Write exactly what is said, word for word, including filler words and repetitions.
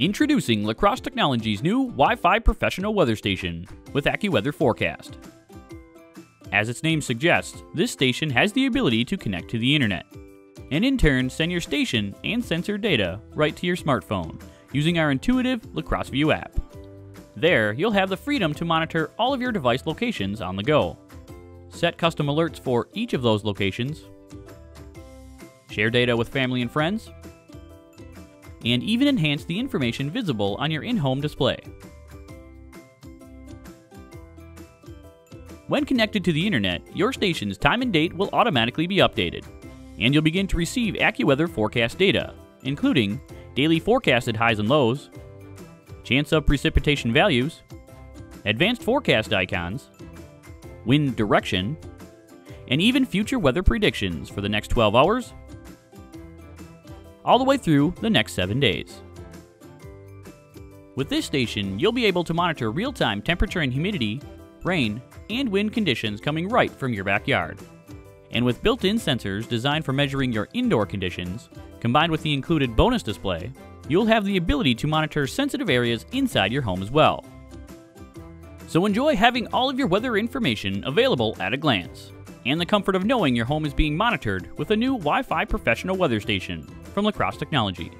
Introducing La Crosse Technology's new Wi-Fi professional weather station with AccuWeather Forecast. As its name suggests, this station has the ability to connect to the internet, and in turn send your station and sensor data right to your smartphone using our intuitive La Crosse View app. There, you'll have the freedom to monitor all of your device locations on the go. Set custom alerts for each of those locations, share data with family and friends, and even enhance the information visible on your in-home display. When connected to the internet, your station's time and date will automatically be updated, and you'll begin to receive AccuWeather forecast data, including daily forecasted highs and lows, chance of precipitation values, advanced forecast icons, wind direction, and even future weather predictions for the next twelve hours, all the way through the next seven days. With this station, you'll be able to monitor real-time temperature and humidity, rain, and wind conditions coming right from your backyard. And with built-in sensors designed for measuring your indoor conditions, combined with the included bonus display, you'll have the ability to monitor sensitive areas inside your home as well. So enjoy having all of your weather information available at a glance, and the comfort of knowing your home is being monitored with a new Wi-Fi professional weather station from La Crosse Technology.